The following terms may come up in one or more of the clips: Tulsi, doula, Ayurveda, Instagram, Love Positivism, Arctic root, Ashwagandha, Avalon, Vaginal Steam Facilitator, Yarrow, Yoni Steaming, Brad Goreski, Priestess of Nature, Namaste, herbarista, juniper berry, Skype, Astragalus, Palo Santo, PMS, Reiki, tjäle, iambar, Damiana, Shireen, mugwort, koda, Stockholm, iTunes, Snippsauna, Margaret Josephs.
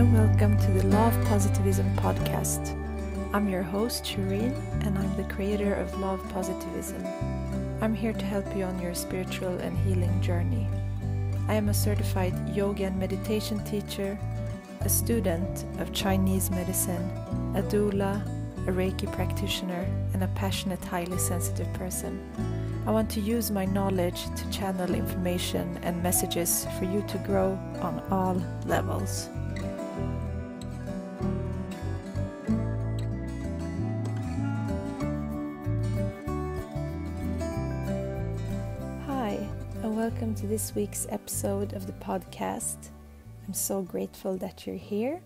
and welcome to the Love Positivism podcast. I'm your host Shireen, and I'm the creator of Love Positivism. I'm here to help you on your spiritual and healing journey. I am a certified yoga and meditation teacher, a student of Chinese medicine, a doula, a Reiki practitioner, and a passionate, highly sensitive person. I want to use my knowledge to channel information and messages for you to grow on all levels. Hi, and welcome to this week's episode of the podcast. I'm so grateful that you're here.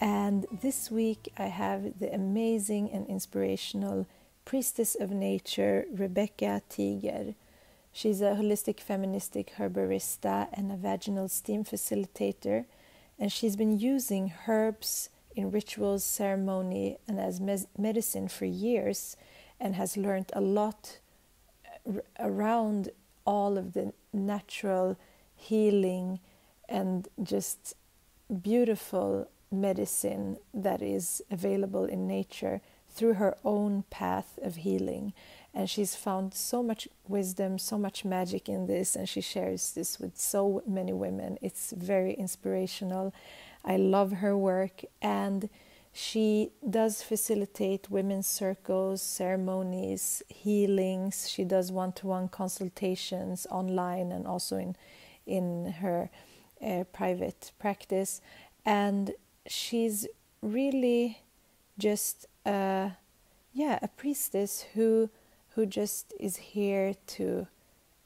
And this week I have the amazing and inspirational Priestess of Nature, Rebecca Tiger. She's a holistic, feministic herbarista and a vaginal steam facilitator, and she's been using herbs in rituals, ceremony, and as medicine for years, and has learned a lot around all of the natural healing and just beautiful medicine that is available in nature through her own path of healing. And she's found so much wisdom, so much magic in this, and she shares this with so many women. It's very inspirational. I love her work, and she does facilitate women's circles, ceremonies, healings. She does one-to-one consultations online and also in her private practice. And she's really just a priestess who just is here to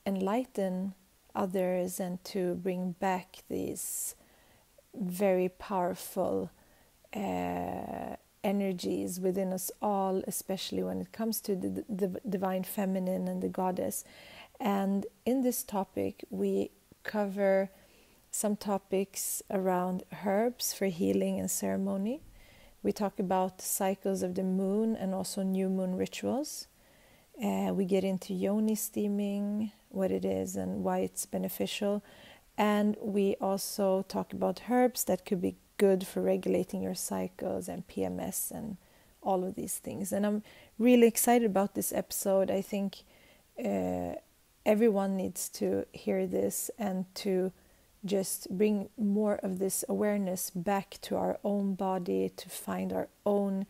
enlighten others and to bring back these very powerful energies within us all, especially when it comes to the divine feminine and the goddess. And in this topic, we cover some topics around herbs for healing and ceremony. We talk about cycles of the moon and also new moon rituals. We get into Yoni steaming, what it is and why it's beneficial. And we also talk about herbs that could be good for regulating your cycles and PMS and all of these things. And I'm really excited about this episode. I think everyone needs to hear this and to just bring more of this awareness back to our own body, to find our own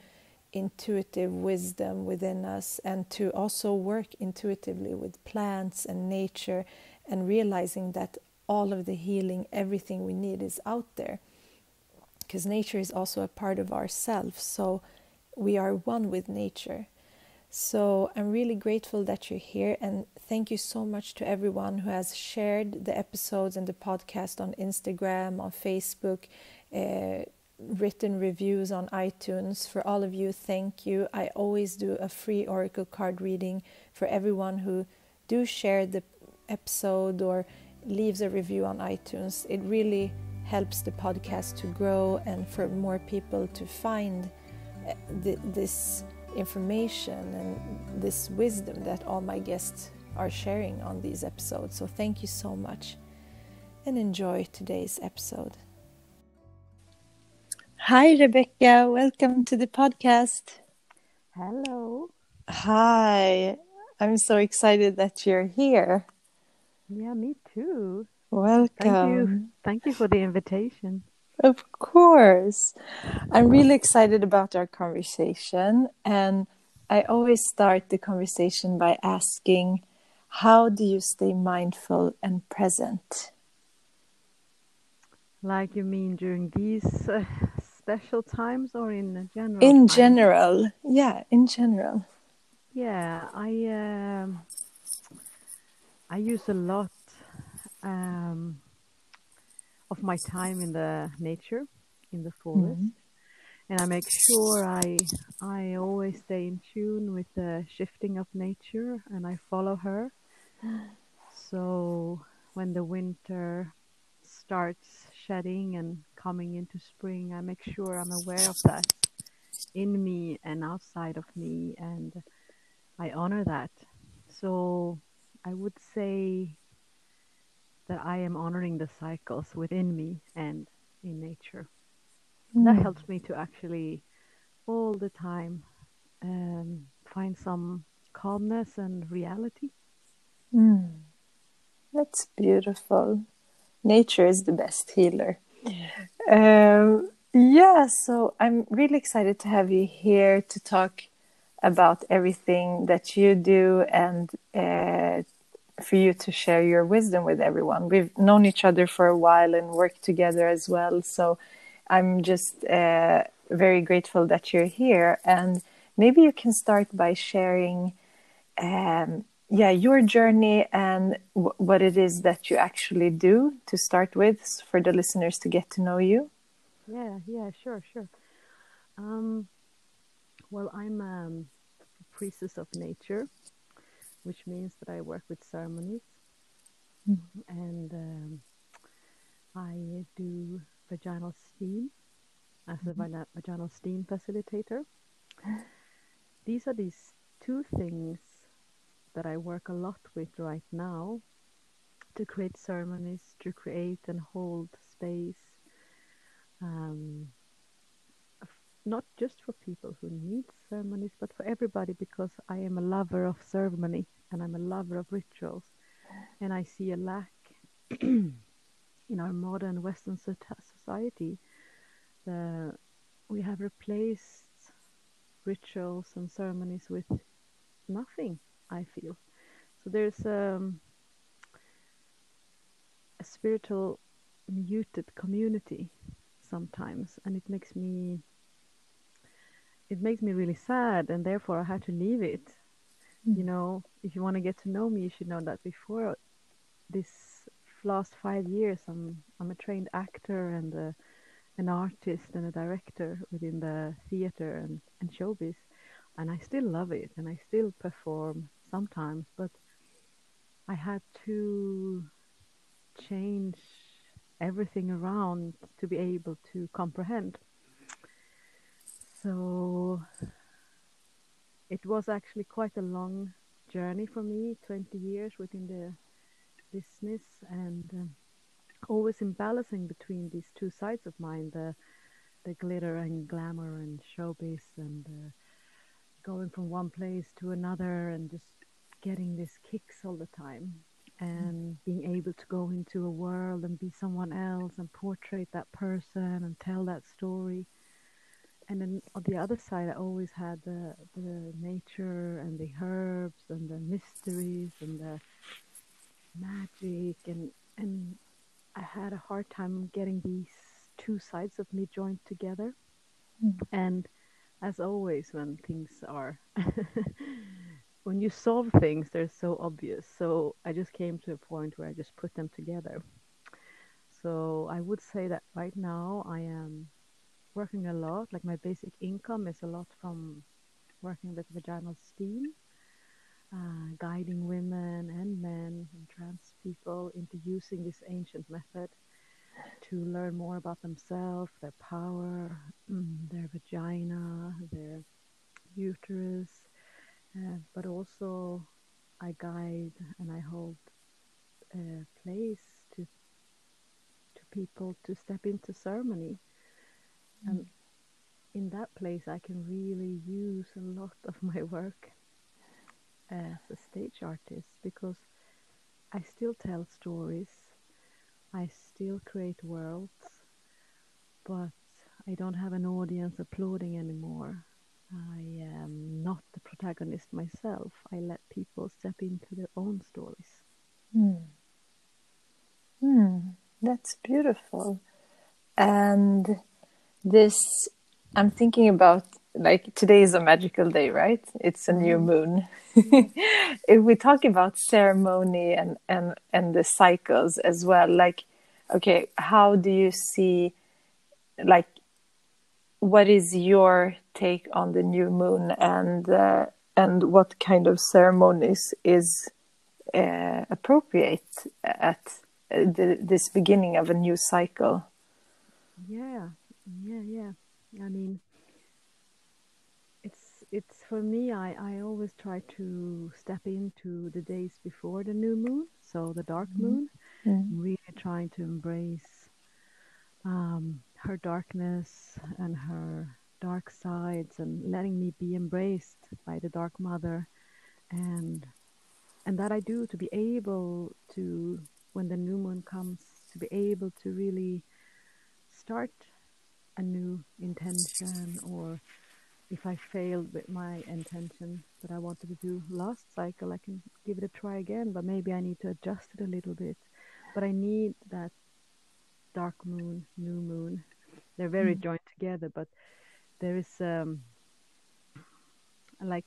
intuitive wisdom within us, and to also work intuitively with plants and nature, and realizing that all of the healing, everything we need is out there, because nature is also a part of ourselves, so we are one with nature. So I'm really grateful that you're here, and thank you so much to everyone who has shared the episodes and the podcast on Instagram, on Facebook, written reviews on iTunes. For all of you, thank you. I always do a free oracle card reading for everyone who do share the episode or leaves a review on iTunes. It really helps the podcast to grow and for more people to find this information and this wisdom that all my guests are sharing on these episodes. So thank you so much, and enjoy today's episode. Hi Rebecca, welcome to the podcast. Hello. Hi, I'm so excited that you're here. Yeah, me too. Welcome. Thank you for the invitation. Of course. I'm really excited about our conversation, and I always start the conversation by asking, how do you stay mindful and present? Like, you mean during these special times or in general? In general. Yeah, in general. Yeah, I use a lot of my time in the nature, in the forest, and I make sure I always stay in tune with the shifting of nature, and I follow her. So when the winter starts shedding and coming into spring, I make sure I'm aware of that in me and outside of me, and I honor that. So I would say that I am honoring the cycles within me and in nature. That helps me to actually all the time find some calmness and reality. That's beautiful. Nature is the best healer. Yeah, so I'm really excited to have you here to talk about everything that you do and for you to share your wisdom with everyone. We've known each other for a while and worked together as well. So I'm just very grateful that you're here. And maybe you can start by sharing your journey and what it is that you actually do to start with for the listeners to get to know you. Yeah, sure. Well, I'm a priestess of nature, which means that I work with ceremonies. And I do vaginal steam as a vaginal steam facilitator. These are these two things that I work a lot with right now to create ceremonies, to create and hold space. Not just for people who need ceremonies, but for everybody, because I am a lover of ceremony and I'm a lover of rituals. And I see a lack in our modern Western society. We have replaced rituals and ceremonies with nothing, I feel. So there's a spiritual muted community sometimes, and it makes me really sad, and therefore I had to leave it. You know, if you want to get to know me, you should know that before this last 5 years, I'm a trained actor and an artist and a director within the theater and showbiz, and I still love it and I still perform sometimes, but I had to change everything around to be able to comprehend. So it was actually quite a long journey for me, 20 years within the business, and always in balancing between these two sides of mine, the glitter and glamour and showbiz, and going from one place to another and just getting these kicks all the time, and being able to go into a world and be someone else and portray that person and tell that story. And then on the other side, I always had the nature and the herbs and the mysteries and the magic. And I had a hard time getting these two sides of me joined together. And as always, when things are... when you solve things, they're so obvious. So I just came to a point where I just put them together. So I would say that right now I am... working a lot, like my basic income is a lot from working with vaginal steam, guiding women and men and trans people into using this ancient method to learn more about themselves, their power, their vagina, their uterus, but also I guide and I hold a place to people to step into ceremony. And in that place, I can really use a lot of my work as a stage artist, because I still tell stories, I still create worlds, but I don't have an audience applauding anymore. I am not the protagonist myself. I let people step into their own stories. That's beautiful. And... this, I'm thinking about, like, today is a magical day, right? It's a new moon. If we talk about ceremony and the cycles as well, like, okay, how do you see, like, what is your take on the new moon and what kind of ceremonies is appropriate at this beginning of a new cycle? Yeah. I mean, it's for me, I always try to step into the days before the new moon, so the dark moon, really trying to embrace her darkness and her dark sides, and letting me be embraced by the Dark Mother, and that I do, to be able to, when the new moon comes, to be able to really start a new intention, or if I failed with my intention that I wanted to do last cycle, I can give it a try again, but maybe I need to adjust it a little bit. But I need that dark moon, new moon. They're very joined together, but there is like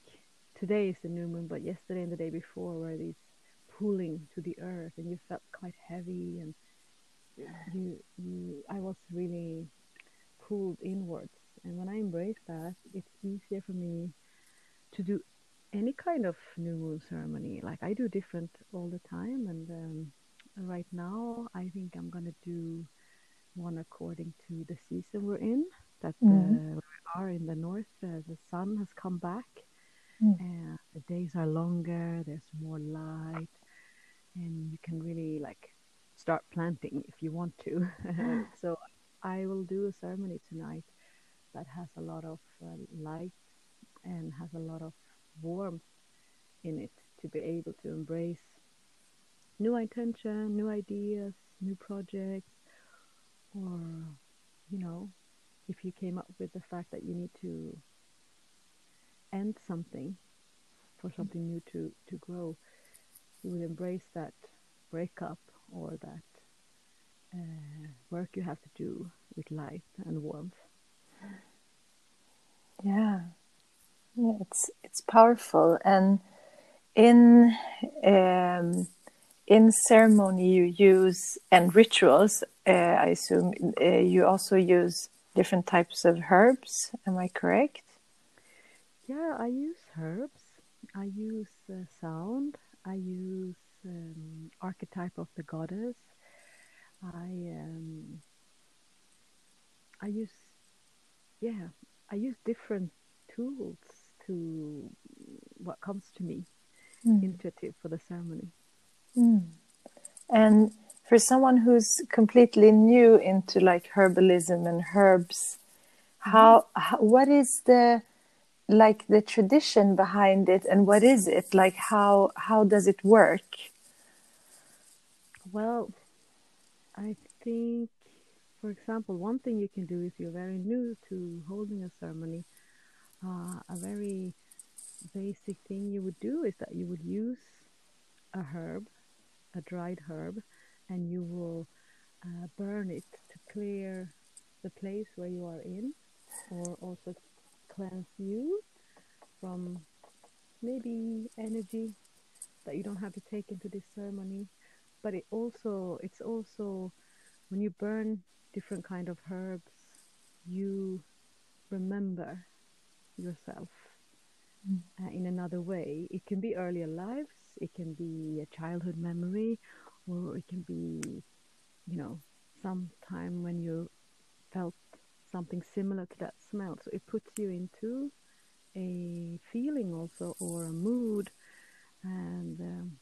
today is the new moon, but yesterday and the day before were these pulling to the earth, and you felt quite heavy, and I was really pulled inwards. And when I embrace that, it's easier for me to do any kind of new moon ceremony. Like, I do different all the time, and right now I think I'm gonna do one according to the season we're in. That's where we are in the north. The sun has come back, and the days are longer. There's more light, and you can really like start planting if you want to. So I will do a ceremony tonight that has a lot of light and has a lot of warmth in it, to be able to embrace new intention, new ideas, new projects, or, you know, if you came up with the fact that you need to end something for something new to grow, you will embrace that breakup or that work you have to do with light and warmth. Yeah, it's powerful. And in ceremony you use, and rituals, I assume you also use different types of herbs. Am I correct? Yeah, I use herbs. I use sound. I use archetype of the goddess. I use different tools to what comes to me, intuitive for the ceremony. And for someone who's completely new into like herbalism and herbs, what is the tradition behind it, and what is it like? How does it work? Well, I think, for example, one thing you can do if you're very new to holding a ceremony, a very basic thing you would do is that you would use a herb, a dried herb, and you will burn it to clear the place where you are in, or also cleanse you from maybe energy that you don't have to take into this ceremony. But it's also when you burn different kind of herbs, you remember yourself in another way. It can be earlier lives, it can be a childhood memory, or it can be, you know, some time when you felt something similar to that smell. So it puts you into a feeling also, or a mood, and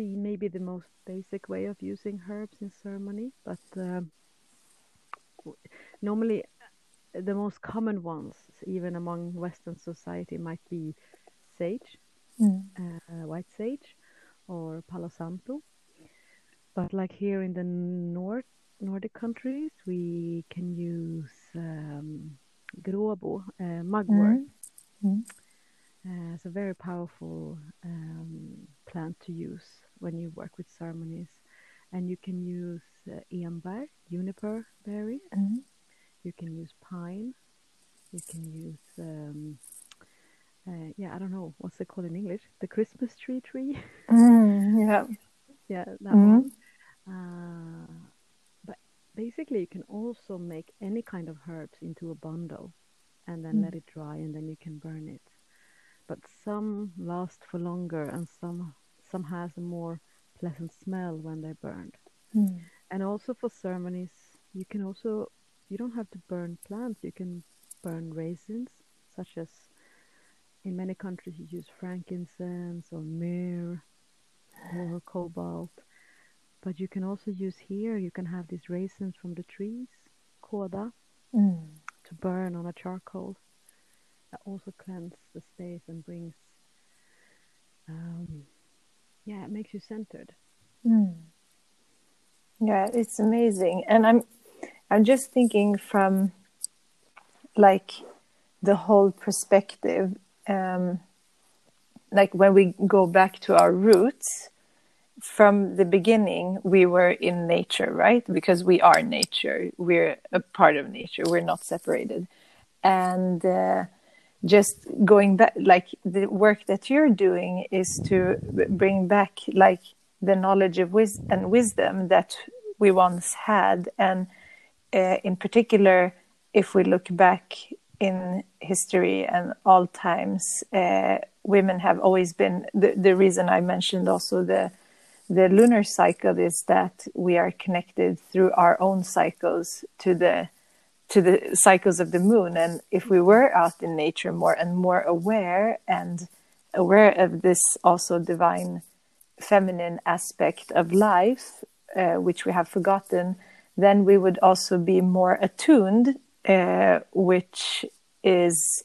maybe the most basic way of using herbs in ceremony, but normally the most common ones, even among Western society, might be sage, white sage, or Palo Santo. But like here in the Nordic countries, we can use gråbo, mugwort. It's a very powerful plant to use when you work with ceremonies. And you can use iambar, juniper berry. You can use pine. You can use I don't know what's it called in English, the Christmas tree. That one. But basically you can also make any kind of herbs into a bundle, and then let it dry, and then you can burn it. But some last for longer, and some has a more pleasant smell when they're burned. And also for ceremonies, you don't have to burn plants. You can burn raisins, such as in many countries you use frankincense or myrrh. or cobalt. But you can also use here, you can have these raisins from the trees, koda, to burn on a charcoal. That also cleanses the space and brings, it makes you centered. Yeah, it's amazing. And I'm just thinking from like the whole perspective, like when we go back to our roots, from the beginning, we were in nature, right? Because we are nature. We're a part of nature. We're not separated. And just going back, like the work that you're doing is to bring back like the knowledge of wisdom that we once had. And in particular, if we look back in history and all times, women have always been, the reason I mentioned also the lunar cycle is that we are connected through our own cycles to the cycles of the moon. And if we were out in nature more and more aware of this also divine feminine aspect of life, which we have forgotten, then we would also be more attuned, which is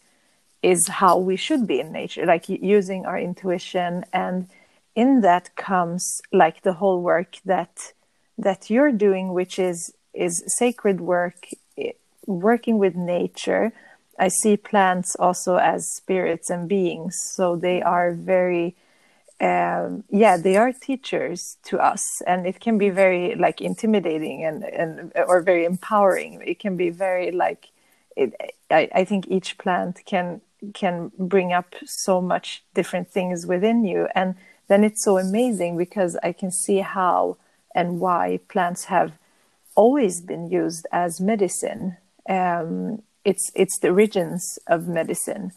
how we should be in nature, like using our intuition. And in that comes like the whole work that you're doing, which is sacred work, working with nature. I see plants also as spirits and beings, so they are very, they are teachers to us, and it can be very like intimidating and or very empowering. It can be very like, I think each plant can bring up so much different things within you. And then it's so amazing because I can see how and why plants have always been used as medicine. It's the origins of medicine,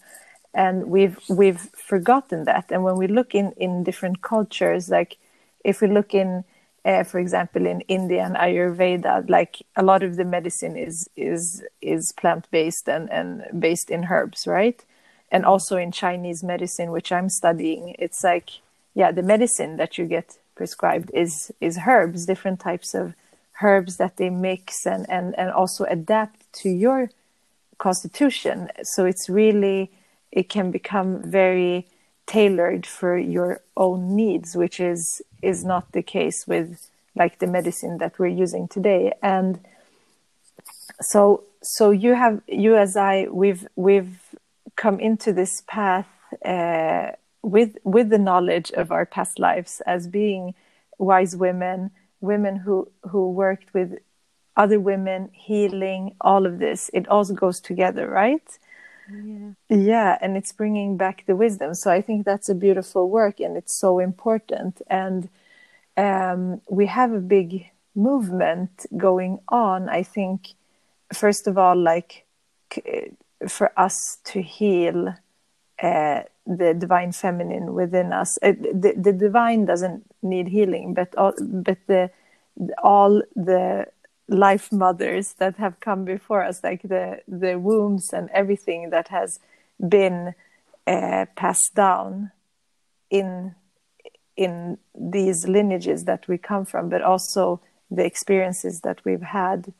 and we've forgotten that. And when we look in different cultures, like if we look in, for example, in India and Ayurveda, like a lot of the medicine is plant based and based in herbs, right? And also in Chinese medicine, which I'm studying, it's like, yeah, the medicine that you get prescribed is herbs, different types of herbs that they mix and also adapt to your constitution. So it's really, it can become very tailored for your own needs, which is not the case with like the medicine that we're using today. And so we've come into this path, with the knowledge of our past lives as being wise women who worked with other women, healing, all of this. It also goes together, right? Yeah, and it's bringing back the wisdom. So I think that's a beautiful work, and it's so important. And we have a big movement going on, I think, first of all, like for us to heal the divine feminine within us. The divine doesn't need healing, but all the life mothers that have come before us, like the wombs and everything that has been passed down in these lineages that we come from, but also the experiences that we've had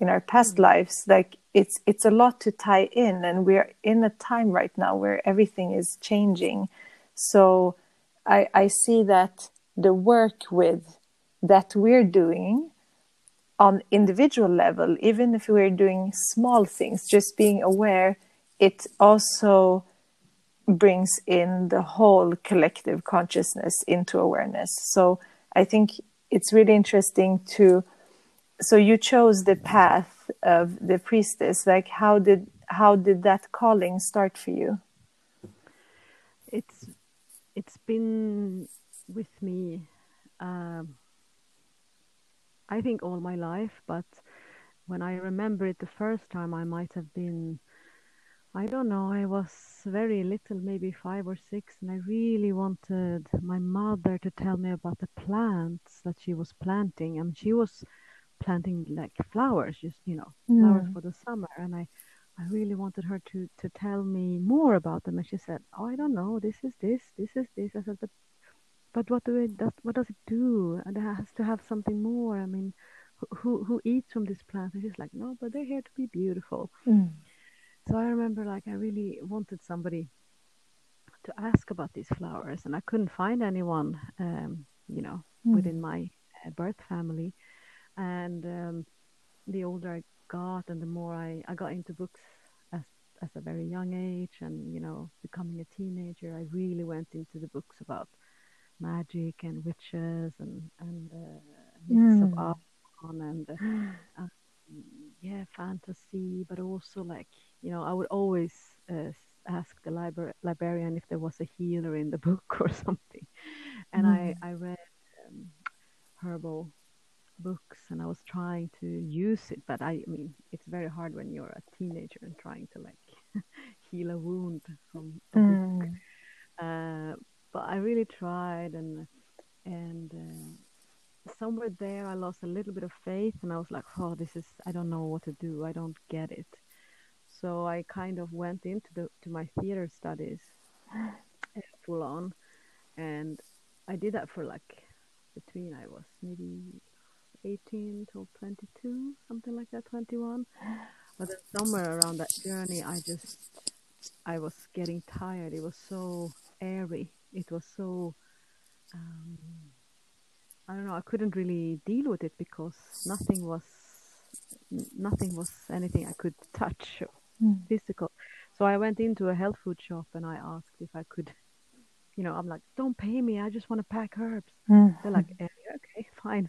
in our past lives. Like it's a lot to tie in, and we're in a time right now where everything is changing. So I see that the work with that we're doing on individual level, even if we're doing small things, just being aware, it also brings in the whole collective consciousness into awareness. So I think it's really interesting to, so you chose the path of the priestess. Like, how did that calling start for you? It's been with me, I think all my life. But when I remember it the first time, I might have been, I don't know, I was very little, maybe 5 or 6, and I really wanted my mother to tell me about the plants that she was planting. And she was planting like flowers, just, you know, flowers for the summer. And I really wanted her to tell me more about them. And she said, oh, I don't know, this is this, this is this. I said, but But what does it do? And it has to have something more. I mean, who eats from this plant? It's just like, no, but they're here to be beautiful. Mm. So I remember, like, I really wanted somebody to ask about these flowers, and I couldn't find anyone, within my birth family. And the older I got, and the more I got into books as a very young age, and, you know, becoming a teenager, I really went into the books about magic and witches and myths of Avalon and fantasy, but also, like, you know, I would always ask the librarian if there was a healer in the book or something. And I read herbal books, and I was trying to use it, but I mean, it's very hard when you're a teenager and trying to, like, heal a wound from a book. But I really tried, and somewhere there I lost a little bit of faith, and I was like, oh, I don't know what to do, I don't get it. So I kind of went into my theater studies full on, and I did that for, like, between I was maybe 18 till 22, something like that, 21. But then somewhere around that journey, I was getting tired. It was so airy. It was so, I don't know, I couldn't really deal with it, because nothing was anything I could touch, physical. So I went into a health food shop, and I asked if I could, you know, I'm like, don't pay me, I just want to pack herbs. They're like, okay, fine.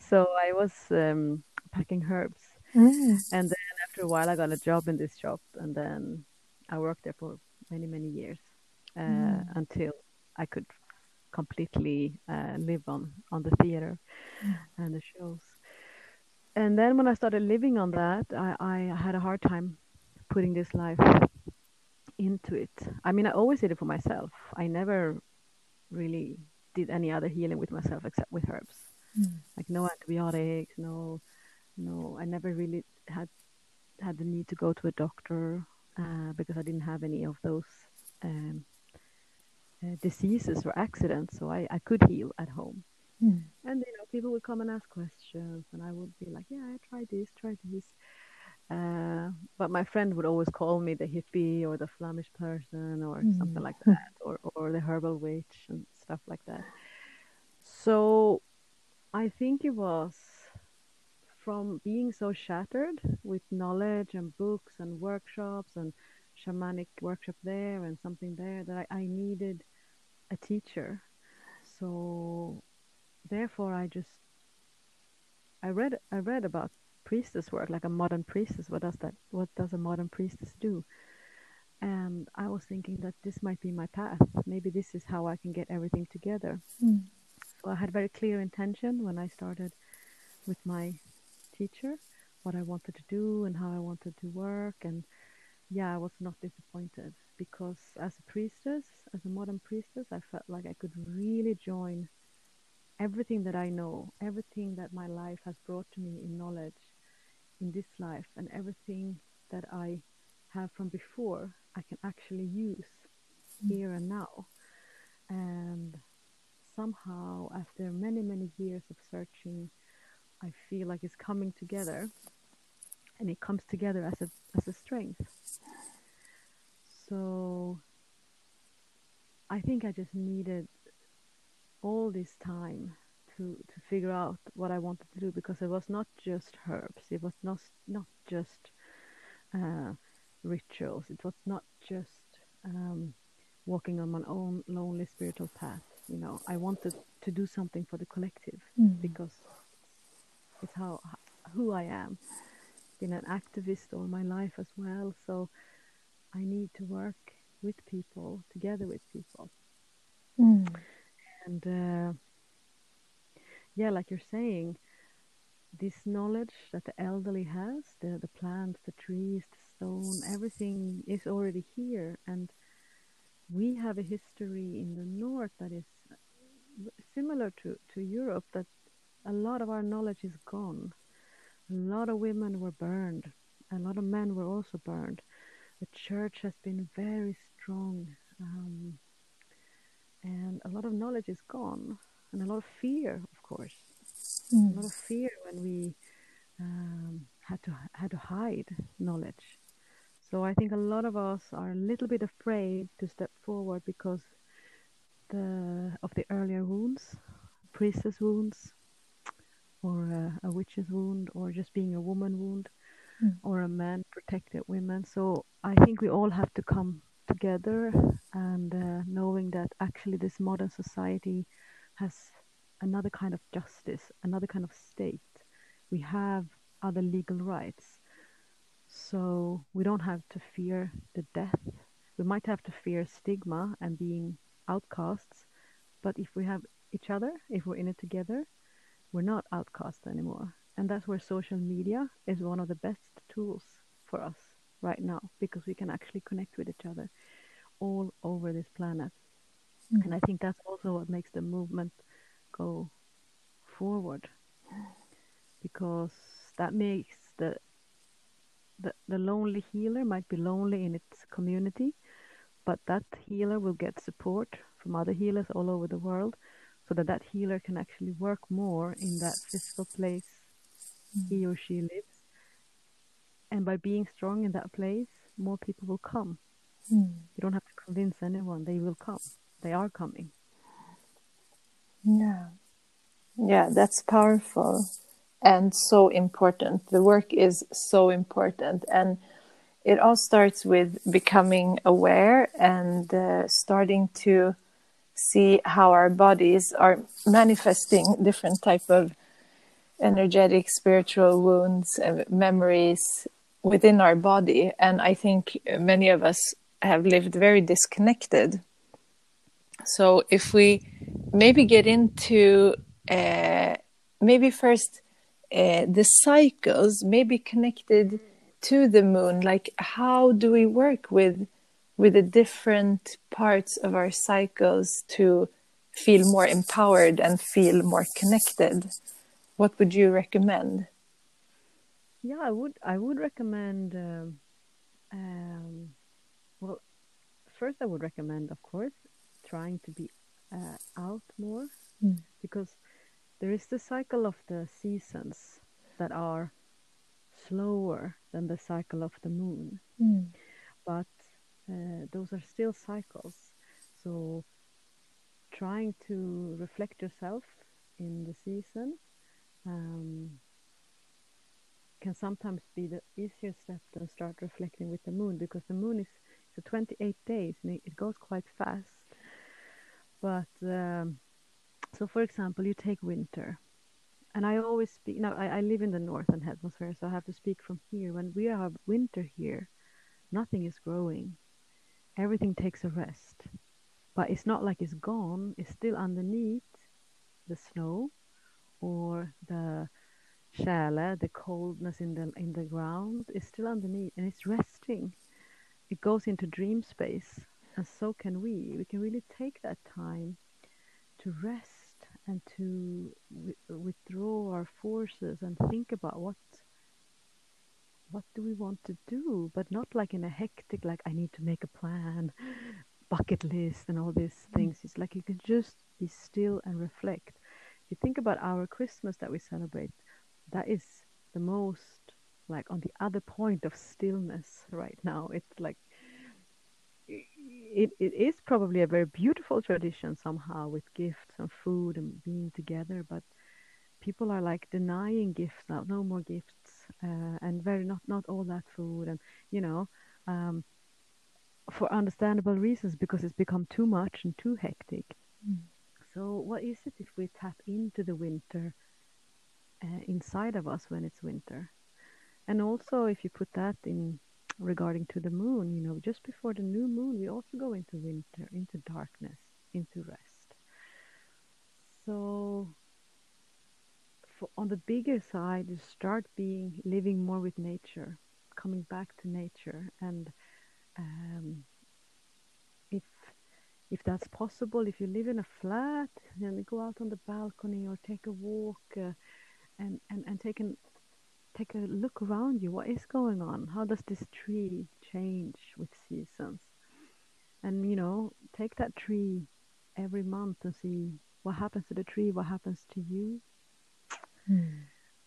So I was packing herbs. And then after a while I got a job in this shop, and then I worked there for many, many years until I could completely live on the theater and the shows. And then when I started living on that, I had a hard time putting this life into it. I mean, I always did it for myself. I never really did any other healing with myself except with herbs. Like, no antibiotics, no, I never really had the need to go to a doctor because I didn't have any of those diseases or accidents, so I could heal at home. And, you know, people would come and ask questions, and I would be like, yeah, I try this. But my friend would always call me the hippie or the Flemish person or something like that, or the herbal witch and stuff like that. So I think it was from being so shattered with knowledge and books and workshops and shamanic workshop there and something there, that I needed a teacher. So therefore I read about priestess work, like a modern priestess. What does a modern priestess do? And I was thinking that this might be my path. Maybe this is how I can get everything together. So I had very clear intention when I started with my teacher, what I wanted to do and how I wanted to work. And yeah, I was not disappointed, because as a priestess, as a modern priestess, I felt like I could really join everything that I know, everything that my life has brought to me in knowledge in this life, and everything that I have from before, I can actually use here and now. And somehow, after many, many years of searching, I feel like it's coming together, and it comes together as a strength. So I think I just needed all this time to figure out what I wanted to do, because it was not just herbs, it was not just rituals, it was not just walking on my own lonely spiritual path. You know, I wanted to do something for the collective, because it's who I am. I've been an activist all my life as well, so I need to work with people, together with people. And like you're saying, this knowledge that the elderly has, the plants, the trees, the stone, everything is already here. And we have a history in the north that is similar to Europe, that a lot of our knowledge is gone. A lot of women were burned. A lot of men were also burned. The church has been very strong. And a lot of knowledge is gone, and a lot of fear, of course. Mm. A lot of fear when we had to hide knowledge. So I think a lot of us are a little bit afraid to step forward because of the earlier wounds, priestess wounds, or a witch's wound, or just being a woman wound, or a man protected women. So I think we all have to come together and knowing that actually this modern society has another kind of justice, another kind of state. We have other legal rights. So we don't have to fear the death. We might have to fear stigma and being outcasts, but if we have each other, if we're in it together, we're not outcasts anymore. And that's where social media is one of the best tools for us right now, because we can actually connect with each other all over this planet. Mm-hmm. And I think that's also what makes the movement go forward, because that makes the lonely healer might be lonely in its community, but that healer will get support from other healers all over the world, so that healer can actually work more in that physical place he or she lives. And by being strong in that place, more people will come. You don't have to convince anyone, they will come. They are coming. Yeah, that's powerful and so important. The work is so important, and it all starts with becoming aware and starting to see how our bodies are manifesting different type of energetic, spiritual wounds and memories within our body. And I think many of us have lived very disconnected. So if we maybe get into maybe first the cycles, maybe connected to the moon, like how do we work with the different parts of our cycles to feel more empowered and feel more connected? What would you recommend? Yeah, I would recommend, well, first I would recommend, of course, trying to be out more, because there is the cycle of the seasons that are slower than the cycle of the moon. But those are still cycles. So trying to reflect yourself in the season can sometimes be the easier step than start reflecting with the moon, because the moon is 28 days and it goes quite fast. But so for example, you take winter, and I always speak now, I live in the northern hemisphere, so I have to speak from here. When we have winter here, nothing is growing, everything takes a rest, but it's not like it's gone, it's still underneath the snow or the tjäle, the coldness in the ground is still underneath, and it's resting. It goes into dream space, and so can we can really take that time to rest and to withdraw our forces and think about what do we want to do, but not like in a hectic, like I need to make a plan, bucket list and all these things. It's like you can just be still and reflect. If you think about our Christmas that we celebrate, that is the most like on the other point of stillness right now. It's like it is probably a very beautiful tradition somehow, with gifts and food and being together, but people are like denying gifts now, no more gifts, and very not all that food, and you know, for understandable reasons, because it's become too much and too hectic. So what is it if we tap into the winter inside of us when it's winter? And also if you put that in regarding to the moon, you know, just before the new moon, we also go into winter, into darkness, into rest. So on the bigger side, you start living more with nature, coming back to nature. And if that's possible, if you live in a flat, then go out on the balcony or take a walk and take a look around you. What is going on? How does this tree change with seasons? And you know, take that tree every month and see what happens to the tree, what happens to you.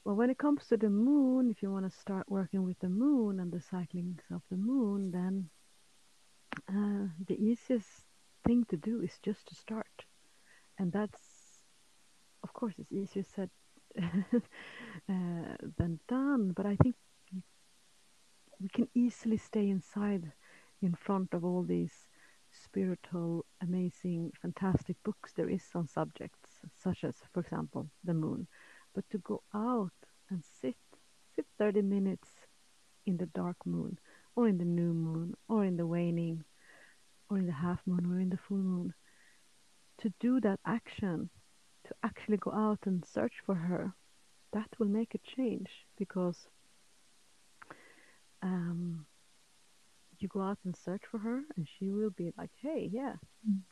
Well, when it comes to the moon, if you want to start working with the moon and the cyclings of the moon, then the easiest thing to do is just to start. And that's, of course, it's easier said than done, but I think we can easily stay inside in front of all these spiritual, amazing, fantastic books there is on subjects such as, for example, the moon. But to go out and sit 30 minutes in the dark moon, or in the new moon, or in the waning, or in the half moon, or in the full moon, to do that action, to actually go out and search for her, that will make a change, because you go out and search for her and she will be like, hey, yeah,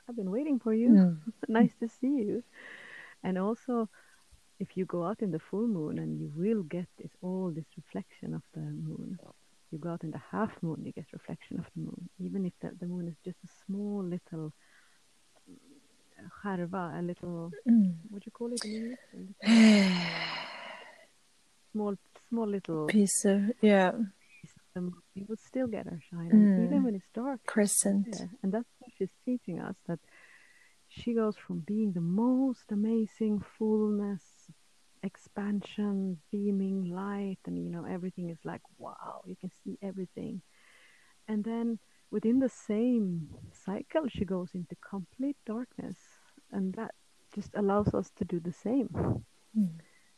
I've been waiting for you. Nice to see you. And also, if you go out in the full moon, and you will get all this reflection of the moon. You go out in the half moon, you get reflection of the moon, even if the moon is just a small little herba, a little, what do you call it in English? Small little piece of, yeah. You will still get her shine, even when it's dark. Crescent. Yeah. And that's what she's teaching us, that she goes from being the most amazing fullness, expansion, beaming light, and you know, everything is like, wow, you can see everything. And then within the same cycle, she goes into complete darkness, and that just allows us to do the same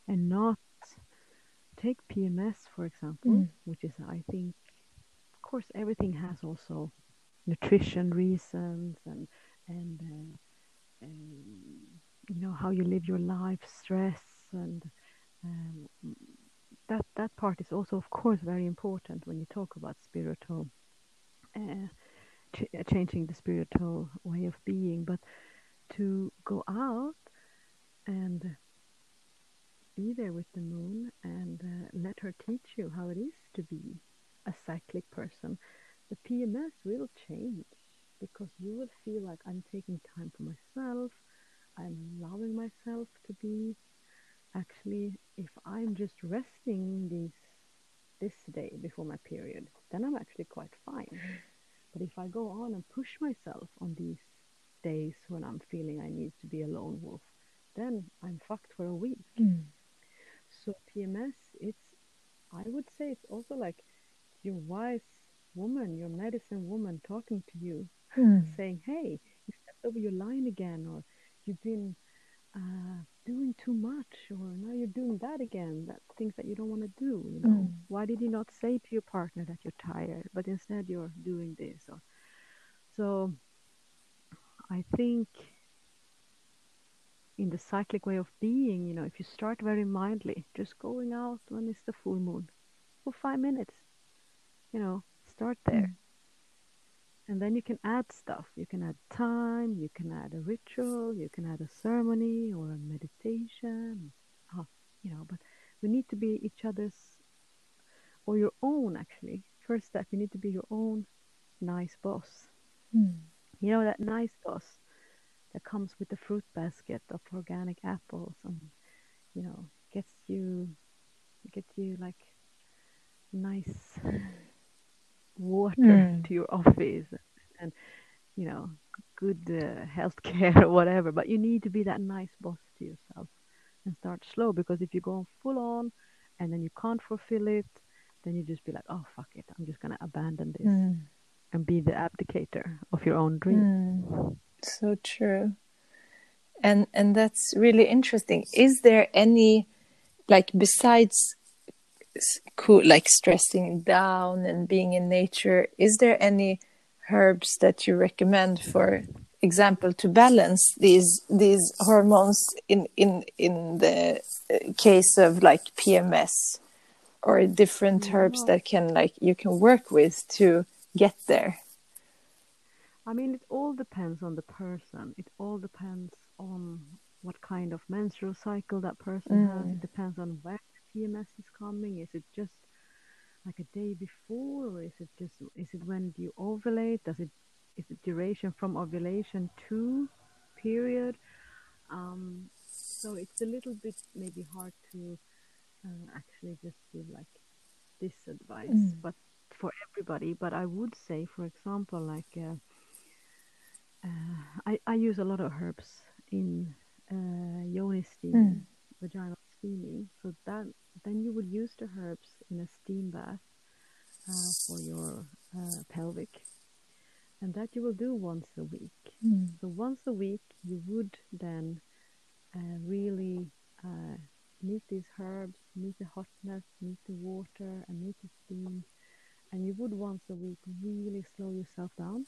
and not take PMS, for example, which is, I think, of course, everything has also nutrition reasons and you know, how you live your life, stress, and that part is also, of course, very important when you talk about spiritual, changing the spiritual way of being. But to go out and be there with the moon and let her teach you how it is to be a cyclic person, the PMS will change, because you will feel like, I'm taking time for myself, I'm allowing myself to be. Actually, if I'm just resting this day before my period, then I'm actually quite fine. But if I go on and push myself on these days when I'm feeling I need to be a lone wolf, then I'm fucked for a week. So PMS, I would say it's also like your wise woman, your medicine woman talking to you, saying, hey, you stepped over your line again, or you've been doing too much, or now you're doing that again, that things that you don't want to do, you know. Why did you not say to your partner that you're tired, but instead you're doing this? Or, so I think in the cyclic way of being, you know, if you start very mildly, just going out when it's the full moon for 5 minutes, you know, start there. And then you can add stuff. You can add time, you can add a ritual, you can add a ceremony or a meditation, you know, but we need to be each other's, or your own, actually. First step, you need to be your own nice boss. You know, that nice boss that comes with the fruit basket of organic apples and, you know, gets you like nice water to your office, and you know, good healthcare or whatever. But you need to be that nice boss to yourself and start slow, because if you go full on and then you can't fulfill it, then you just be like, oh fuck it, I'm just gonna abandon this and be the abdicator of your own dream. So true. And that's really interesting. Is there any, like, besides cool, like stressing down and being in nature, is there any herbs that you recommend, for example, to balance these hormones in the case of like PMS, or different herbs that can, like, you can work with to get there? I mean, it all depends on the person. It all depends on what kind of menstrual cycle that person has. It depends on where PMS is coming. Is it just like a day before, or is it when you ovulate? Is it duration from ovulation to period. So it's a little bit maybe hard to actually just give like this advice, but for everybody. But I would say, for example, like I use a lot of herbs in Yoni steaming, vaginal steaming. So that then you would use the herbs in a steam bath for your pelvic, and that you will do once a week. So once a week you would then really meet these herbs, meet the hotness, meet the water, and meet the steam, and you would once a week really slow yourself down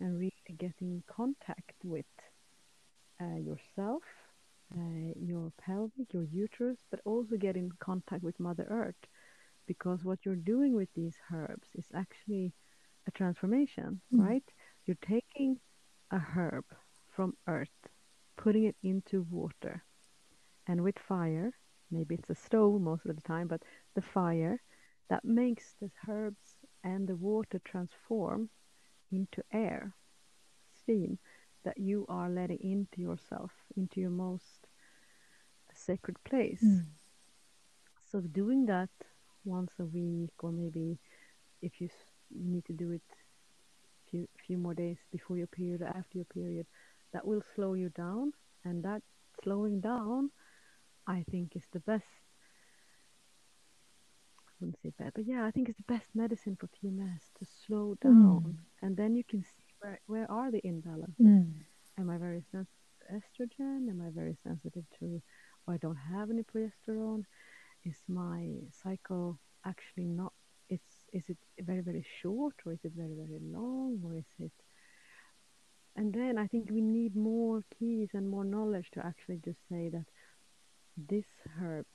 and really get in contact with yourself, your pelvic, your uterus, but also get in contact with Mother Earth, because what you're doing with these herbs is actually a transformation, right? You're taking a herb from earth, putting it into water, and with fire, maybe it's a stove most of the time, but the fire that makes the herbs and the water transform into air, steam, that you are letting into yourself, into your most sacred place. So doing that once a week, or maybe if you need to do it a few more days before your period or after your period, that will slow you down. And that slowing down, I think, is the best, I wouldn't say bad, but yeah, I think it's the best medicine for PMS, to slow down. And then you can see where are the imbalances. Am I very sensitive to estrogen? Am I very sensitive to, or I don't have any progesterone? Is my cycle actually not, is it very, very short, or is it very, very long, or is it? And then I think we need more keys and more knowledge to actually just say that this herb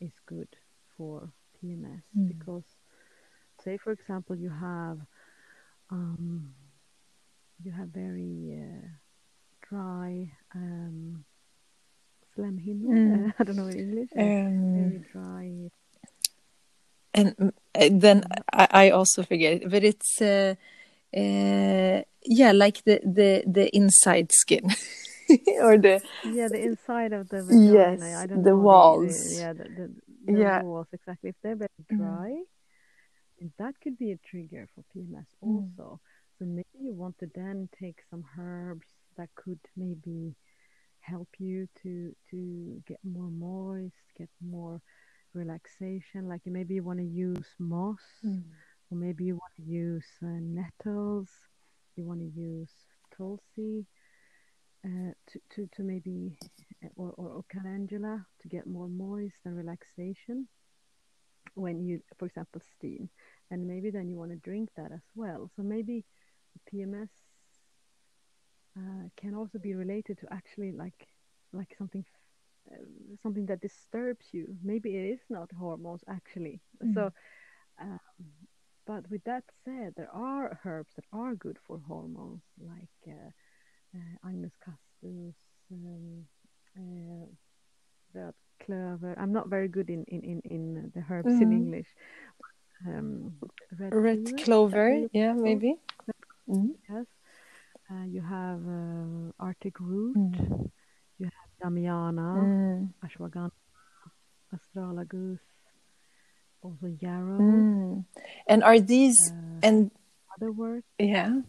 is good for PMS, because say, for example, you have very dry slemhinna, I don't know in English, very dry. And then I also forget, but it's yeah, like the inside skin. Or the the inside of the vagina. Yes, I don't know, walls. The walls, exactly. If they're very dry, that could be a trigger for PMS also. So maybe you want to then take some herbs that could maybe help you to get more moist, get more relaxation. Like maybe you want to use moss, or maybe you want to use nettles. You want to use tulsi to maybe, or calendula, to get more moist and relaxation when you, for example, steam. And maybe then you want to drink that as well. So maybe PMS can also be related to actually like something that disturbs you. Maybe it is not hormones actually. So, but with that said, there are herbs that are good for hormones, like Agnus Castus, red clover. I'm not very good in the herbs in English. Red clover, yeah, maybe. Yes. You have Arctic root, you have Damiana, Ashwagandha, Astragalus, also Yarrow. And are these and other words? Yeah.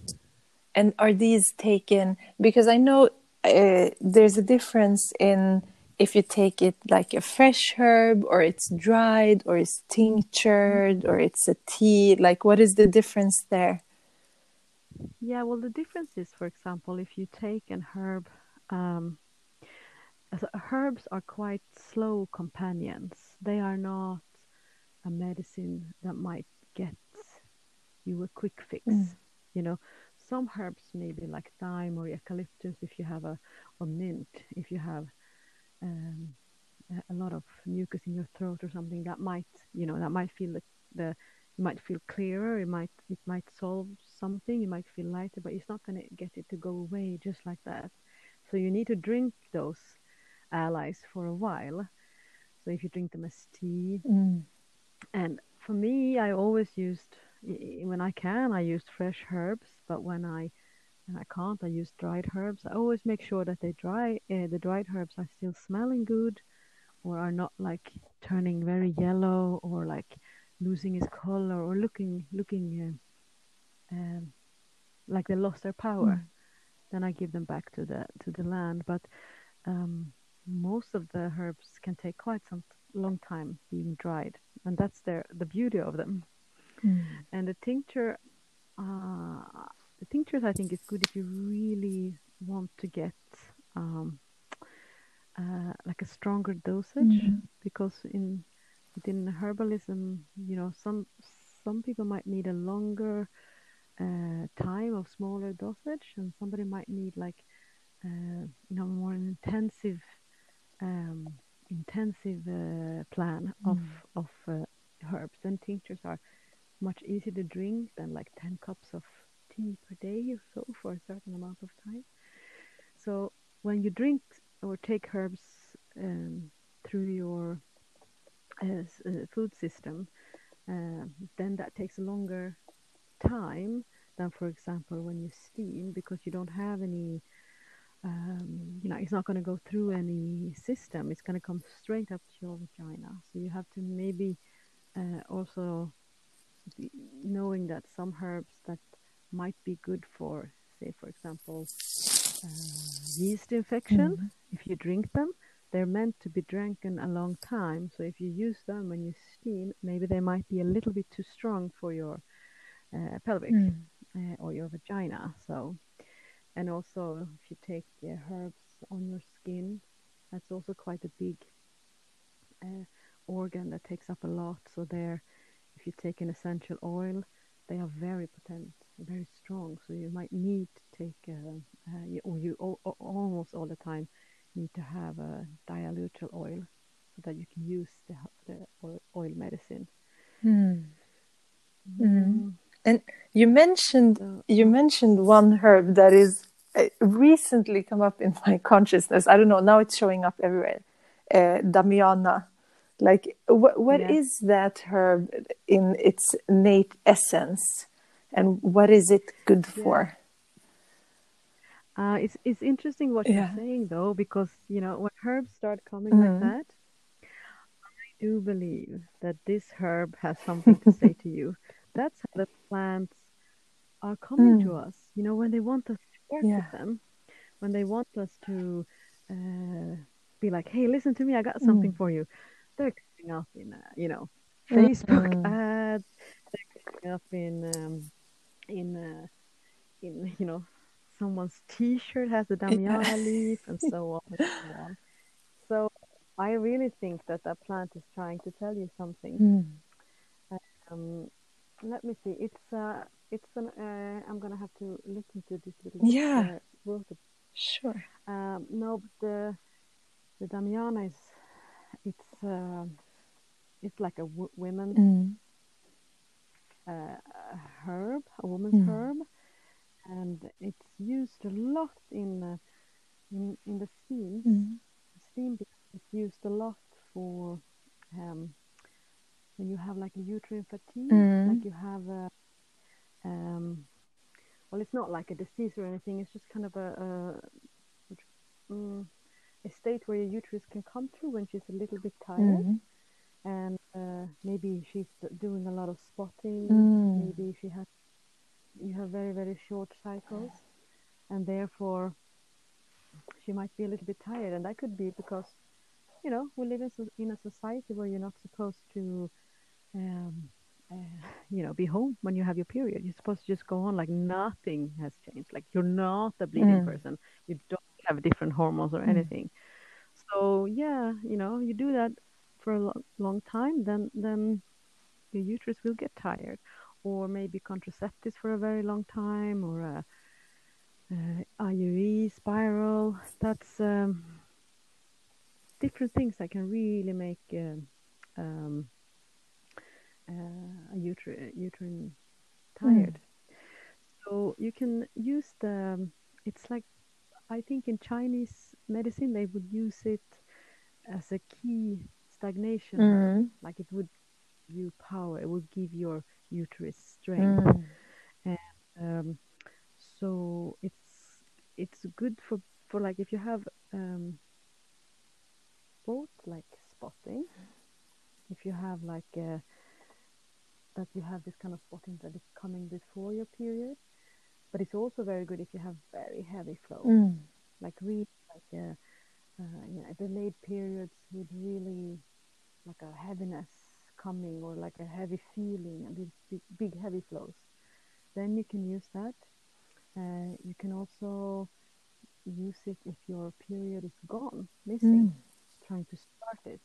And are these taken, because I know there's a difference in if you take it like a fresh herb, or it's dried, or it's tinctured, or it's a tea. Like, what is the difference there? Yeah, well, the difference is, for example, if you take an herb, so herbs are quite slow companions. They are not a medicine that might get you a quick fix, you know. Some herbs, maybe like thyme or eucalyptus, if you have or mint, if you have a lot of mucus in your throat or something, that might, you know, that might feel the you might feel clearer, it might solve something, you might feel lighter, but it's not going to get it to go away just like that. So you need to drink those allies for a while. So if you drink them as tea, and for me, I always used, when I can, I used fresh herbs, but when I and I can't. I use dried herbs. I always make sure that they the dried herbs are still smelling good, or are not like turning very yellow, or like losing its color, or looking like they lost their power. Mm. Then I give them back to the land. But most of the herbs can take quite some long time being dried, and that's the beauty of them. Mm. And the tincture. The tinctures, I think, is good if you really want to get like a stronger dosage, mm-hmm. because within herbalism, you know, some people might need a longer time of smaller dosage, and somebody might need like more intensive plan mm-hmm. of herbs. And tinctures are much easier to drink than like 10 cups of tea per day or so for a certain amount of time. So when you drink or take herbs through your food system, then that takes a longer time than, for example, when you steam, because you don't have any, it's not going to go through any system. It's going to come straight up to your vagina. So you have to maybe also knowing that some herbs that might be good for, say, for example, yeast infection, mm-hmm. if you drink them, they're meant to be drinking a long time. So if you use them when you steam, maybe they might be a little bit too strong for your pelvic or your vagina. So, and also if you take herbs on your skin, that's also quite a big organ that takes up a lot. So there, if you take an essential oil, they are very potent, very strong. So you might need to take, almost all the time need to have a diluted oil so that you can use the oil medicine. Mm. Mm. And you mentioned one herb that is recently come up in my consciousness. I don't know, now it's showing up everywhere. Damiana. Like, what is that herb in its innate essence, and what is it good for? It's interesting what you're saying, though, because, you know, when herbs start coming like that, I do believe that this herb has something to say to you. That's how the plants are coming to us. You know, when they want us to work with them, when they want us to be like, hey, listen to me, I got something for you. They're coming up in, Facebook ads. They're coming up in someone's T-shirt has a Damiana leaf and so on and so on. So I really think that plant is trying to tell you something. Mm. Let me see. I'm gonna have to listen to this little work. Sure. But the Damiana is. It's like a women's herb, a woman's herb, and it's used a lot in the steam. Mm. Steam is used a lot for when you have like a uterine fatigue, like you have it's not like a disease or anything. It's just kind of a state where your uterus can come through when she's a little bit tired, and maybe she's doing a lot of spotting, maybe you have very, very short cycles, and therefore she might be a little bit tired. And that could be because, you know, we live in a society where you're not supposed to be home when you have your period. You're supposed to just go on like nothing has changed, like you're not a bleeding person, you don't have different hormones or anything. So you do that for a long time, then your uterus will get tired, or maybe contraceptives for a very long time, or a IUD spiral. That's different things that can really make a uterine tired. So you can use it's like, I think in Chinese medicine, they would use it as a key stagnation herb. Like it would give you power. It would give your uterus strength. And, So it's good for like if you have both like spotting, if you have like that you have this kind of spotting that is coming before your period, but it's also very good if you have very heavy flow, like really like you know, delayed periods with really like a heaviness coming or like a heavy feeling and these big heavy flows. Then you can use that. You can also use it if your period is gone, missing, trying to start it.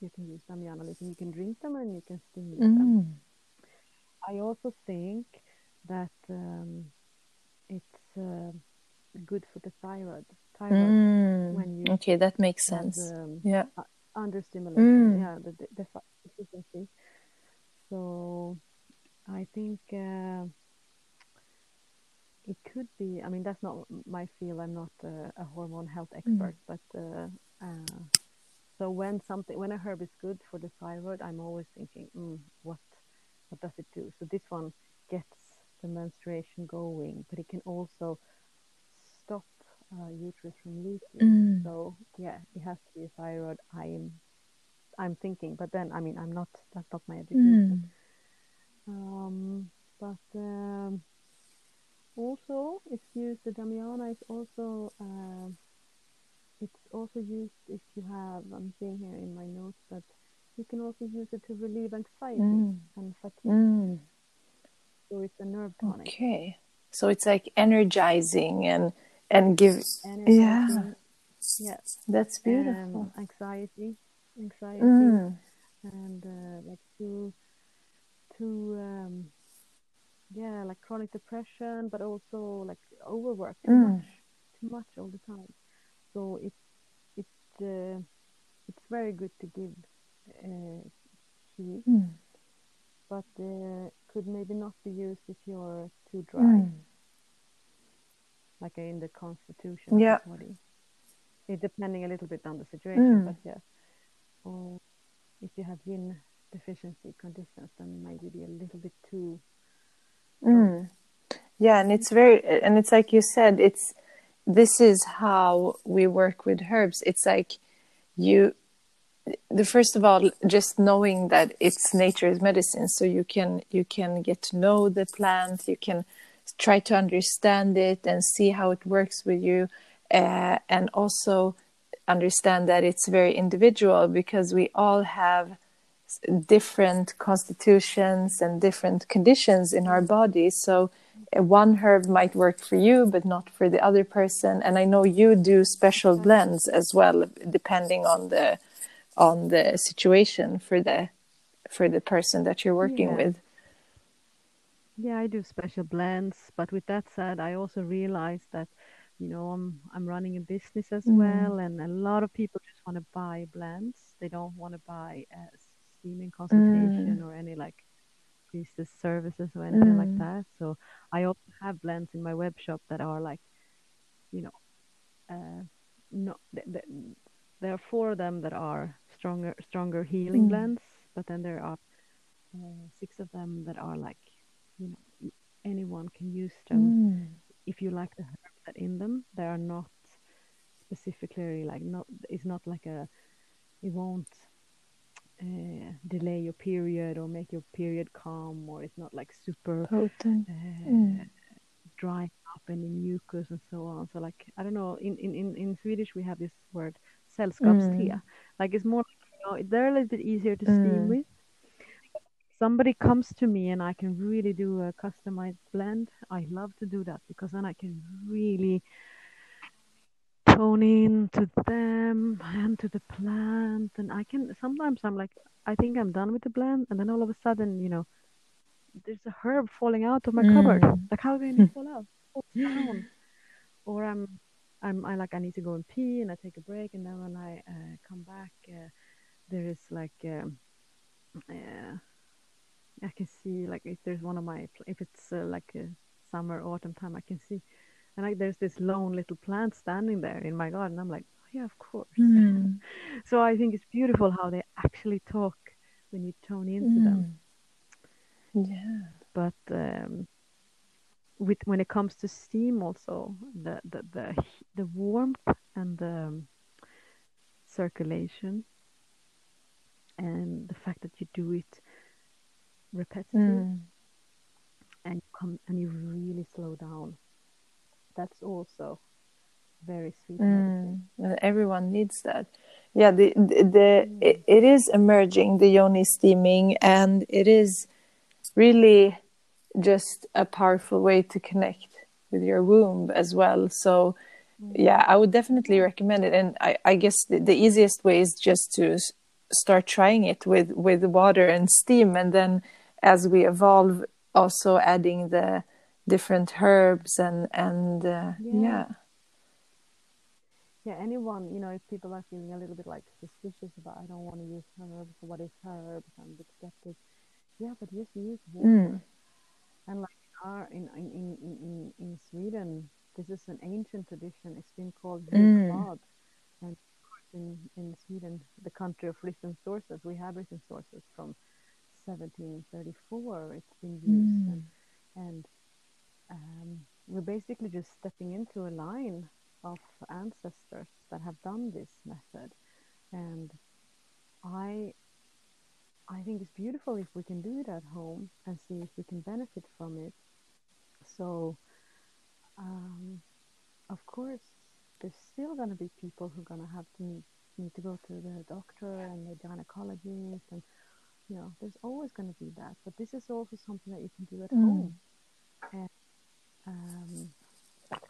You can use Damiana, you can drink them and you can stimulate them. I also think that it's good for the thyroid when you that makes sense. Yeah, under stimulation, yeah, the efficiency. So I think it could be. I mean, that's not my field. I'm not a hormone health expert, but so when a herb is good for the thyroid, I'm always thinking, what does it do? So this one gets the menstruation going, but it can also stop uterus from leaking. So yeah, it has to be a thyroid. I'm thinking, but then I mean, I'm not. That's not my education. Also, it's used. The Damiana is also. It's also used if you have. I'm seeing here in my notes that you can also use it to relieve anxiety and fatigue. So it's a nerve tonic. Okay, so it's like energizing and give energy. Yes, that's beautiful. Anxiety and like to like chronic depression, but also like overwork too much all the time. So it's very good to give tea, but could maybe not be used if you're too dry. Like in the constitution of the body. It depending a little bit on the situation, but yeah. Or if you have yin deficiency conditions, then maybe be a little bit too. Yeah, and it's like you said, this is how we work with herbs. It's like first of all, just knowing that it's nature's medicine, so you can get to know the plant, you can try to understand it and see how it works with you, and also understand that it's very individual because we all have different constitutions and different conditions in our body. So one herb might work for you but not for the other person. And I know you do special blends as well, depending on the situation for the person that you're working with. Yeah, I do special blends, but with that said, I also realize that, you know, I'm running a business as well, and a lot of people just want to buy blends. They don't want to buy a steaming consultation or any like priestess services or anything like that. So I also have blends in my web shop that are like, you know, there are four of them that are stronger healing blends, but then there are six of them that are like, you know, anyone can use them if you like the herbs that in them. They are not specifically like it won't delay your period or make your period calm, or it's not like super potent, drying up and in mucus and so on. So like, I don't know, in Swedish we have this word sällskapste. Like it's more, you know, they're a little bit easier to steam with. Somebody comes to me and I can really do a customized blend. I love to do that because then I can really tone in to them and to the plant. And I can sometimes I'm like, I think I'm done with the blend, and then all of a sudden, you know, there's a herb falling out of my cupboard. Like, how can it fall out? Oh, down. Or I need to go and pee, and I take a break, and then when I come back, there is like. I can see, like, if there's one of my, if it's like summer, autumn time, I can see, and like there's this lone little plant standing there in my garden. I'm like, oh, yeah, of course. So I think it's beautiful how they actually talk when you tune into them. Yeah. But with when it comes to steam, also the warmth and the circulation, and the fact that you do it repetitive and you really slow down. That's also very sweet medicine. Everyone needs that. Yeah, it is emerging, the Yoni steaming, and it is really just a powerful way to connect with your womb as well. So yeah, I would definitely recommend it. And I guess the easiest way is just to start trying it with water and steam, and then as we evolve, also adding the different herbs and anyone, you know, if people are feeling a little bit like suspicious about, I don't want to use herbs, what is herbs, I'm a bit skeptic, but just use water. And like in Sweden, this is an ancient tradition, it's been called blod. And of course in Sweden, the country of written sources, we have written sources from 1734, it's been used, and we're basically just stepping into a line of ancestors that have done this method, and I think it's beautiful if we can do it at home and see if we can benefit from it. So of course there's still going to be people who are going to have to need to go to the doctor and the gynecologist, and you know, there's always going to be that, but this is also something that you can do at home, and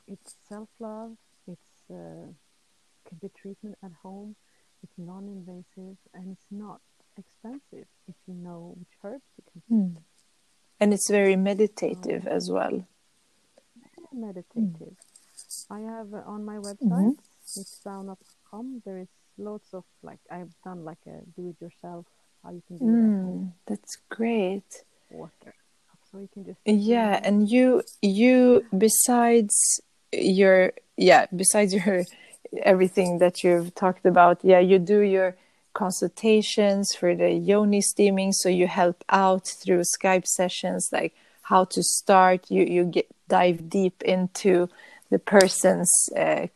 it's self-love, it's could be treatment at home, it's non-invasive, and it's not expensive if you know which herbs you can use. And it's very meditative as well. I have on my website, snippsauna.com, there is lots of, like, I've done like a do-it-yourself, how you can do that. That's great. Water. So you can just and you besides your everything that you've talked about, you do your consultations for the Yoni steaming, so you help out through Skype sessions, like how to start, you dive deep into the person's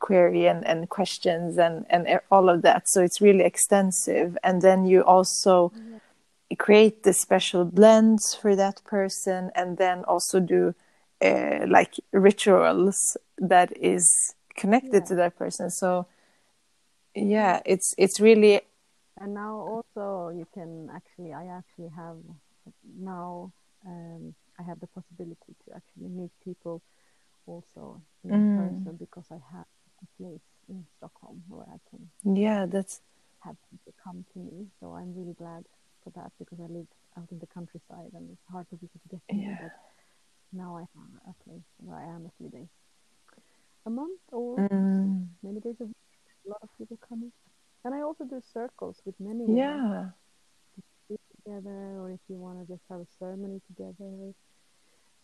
query and questions and all of that, so it's really extensive. And then you also create the special blends for that person, and then also do like rituals that is connected to that person. So it's really. And now also you can actually, I have the possibility to actually meet people also in person, because I have a place in Stockholm where I can have people come to me. So I'm really glad for that, because I live out in the countryside and it's hard for people to get to me, but now I have a place where I am a few days a month or many days a week. A lot of people coming, and I also do circles with many women together, or if you want to just have a ceremony together.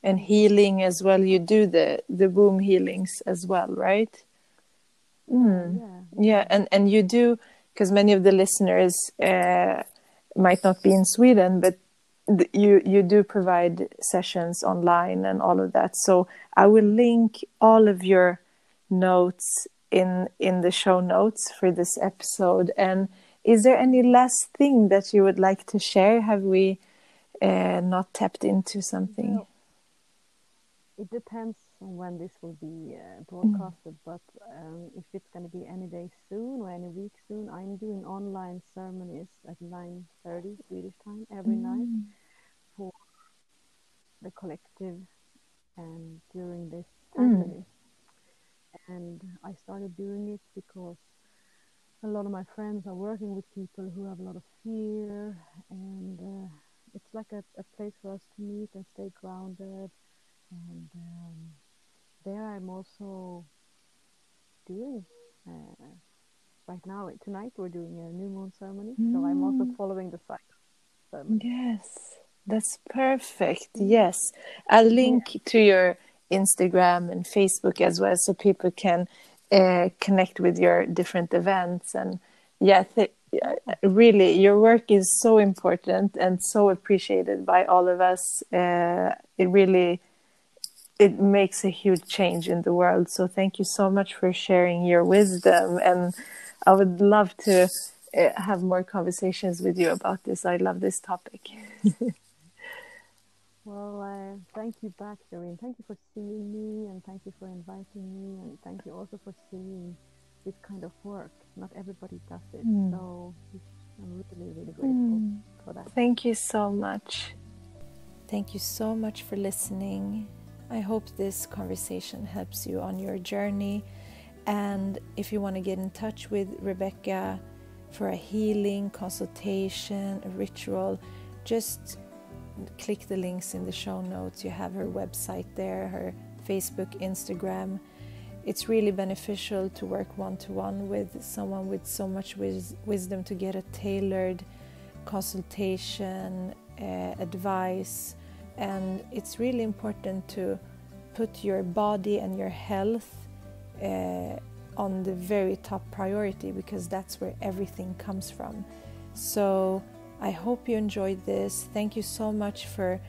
And healing as well, you do the womb healings as well, right? And you do, because many of the listeners might not be in Sweden, but you do provide sessions online and all of that. So I will link all of your notes in the show notes for this episode. And is there any last thing that you would like to share? Have we not tapped into something? No. It depends on when this will be broadcasted, but if it's going to be any day soon or any week soon, I'm doing online ceremonies at 9:30 Swedish time every night for the collective and during this ceremony. And I started doing it because a lot of my friends are working with people who have a lot of fear, and it's like a place for us to meet and stay grounded. And there I'm also doing, right now, tonight we're doing a new moon ceremony, so I'm also following the cycle ceremony. Yes, that's perfect, yes. I'll link to your Instagram and Facebook as well, so people can connect with your different events. And really, your work is so important and so appreciated by all of us. It really it makes a huge change in the world. So thank you so much for sharing your wisdom. And I would love to have more conversations with you about this. I love this topic. Well, thank you back, Shireen. Thank you for seeing me, and thank you for inviting me, and thank you also for seeing this kind of work. Not everybody does it, so I'm really, really grateful for that. Thank you so much. Thank you so much for listening. I hope this conversation helps you on your journey. And if you want to get in touch with Rebecca for a healing consultation, a ritual, just click the links in the show notes. You have her website there, her Facebook, Instagram. It's really beneficial to work one-to-one with someone with so much wisdom to get a tailored consultation, advice. And it's really important to put your body and your health on the very top priority, because that's where everything comes from. So I hope you enjoyed this. Thank you so much for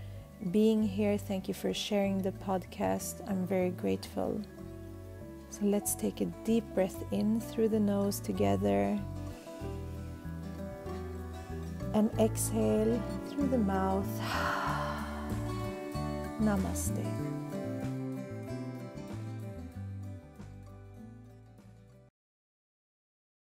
being here. Thank you for sharing the podcast. I'm very grateful. So let's take a deep breath in through the nose together and exhale through the mouth. Namaste.